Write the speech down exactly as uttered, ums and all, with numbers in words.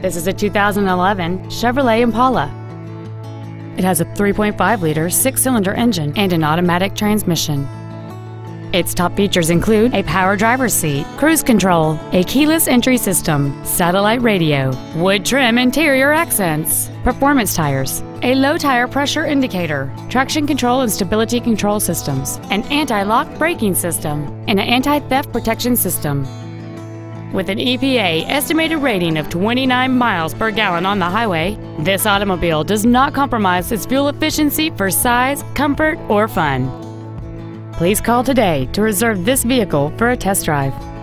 This is a two thousand eleven Chevrolet Impala. It has a three point five liter six-cylinder engine and an automatic transmission. Its top features include a power driver's seat, cruise control, a keyless entry system, satellite radio, wood trim interior accents, performance tires, a low tire pressure indicator, traction control and stability control systems, an anti-lock braking system, and an anti-theft protection system. With an E P A estimated rating of twenty-nine miles per gallon on the highway, this automobile does not compromise its fuel efficiency for size, comfort, or fun. Please call today to reserve this vehicle for a test drive.